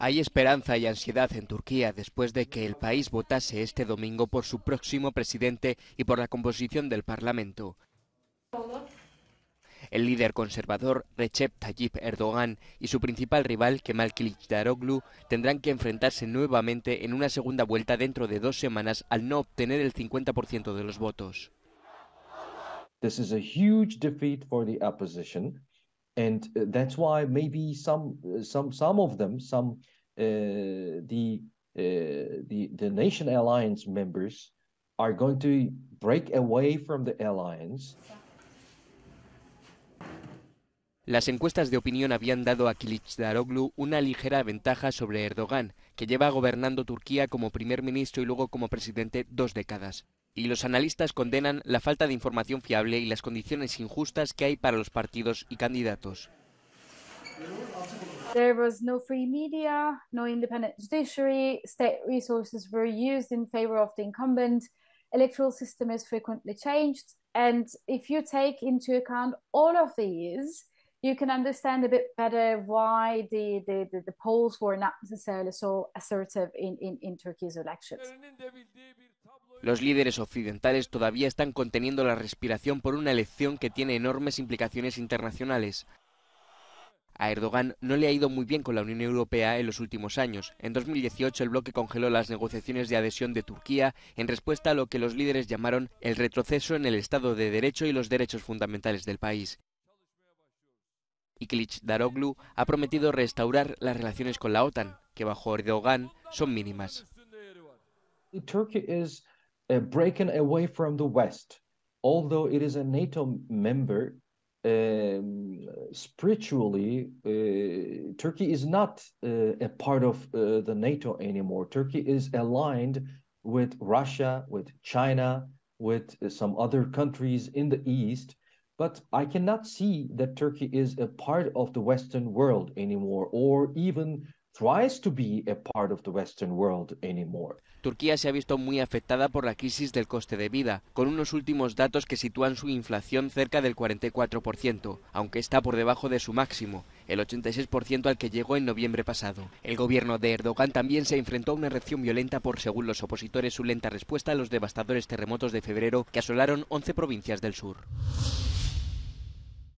Hay esperanza y ansiedad en Turquía después de que el país votase este domingo por su próximo presidente y por la composición del Parlamento. El líder conservador Recep Tayyip Erdogan y su principal rival Kemal Kılıçdaroğlu tendrán que enfrentarse nuevamente en una segunda vuelta dentro de 2 semanas al no obtener el 50% de los votos. This is a huge defeat for the opposition, and that's why maybe some of them, the Nation Alliance members are going to break away from the alliance. Las encuestas de opinión habían dado a Kılıçdaroğlu una ligera ventaja sobre Erdogan, que lleva gobernando Turquía como primer ministro y luego como presidente 2 décadas. Y los analistas condenan la falta de información fiable y las condiciones injustas que hay para los partidos y candidatos. There was no free media, no independent judiciary, state resources were used in favor of the incumbent, electoral system is frequently changed, and if you take into account all of these, you can understand a bit better why the polls were not necessarily so assertive in Turkey's elections. Los líderes occidentales todavía están conteniendo la respiración por una elección que tiene enormes implicaciones internacionales. A Erdogan no le ha ido muy bien con la Unión Europea en los últimos años. En 2018 el bloque congeló las negociaciones de adhesión de Turquía en respuesta a lo que los líderes llamaron el retroceso en el Estado de Derecho y los derechos fundamentales del país. Y Kılıçdaroğlu ha prometido restaurar las relaciones con la OTAN, que bajo Erdogan son mínimas. Turkey is breaking away from the West, although it is a NATO member. Spiritually, Turkey is not a part of the NATO anymore. Turkey is aligned with Russia, with China, with some other countries in the East. But I cannot see that Turkey is a part of the Western world anymore, or even tries to be a part of the Western world anymore. Turquía se ha visto muy afectada por la crisis del coste de vida, con unos últimos datos que sitúan su inflación cerca del 44%, aunque está por debajo de su máximo, el 86% al que llegó en noviembre pasado. El gobierno de Erdogan también se enfrentó a una reacción violenta por, según los opositores, su lenta respuesta a los devastadores terremotos de febrero que asolaron 11 provincias del sur.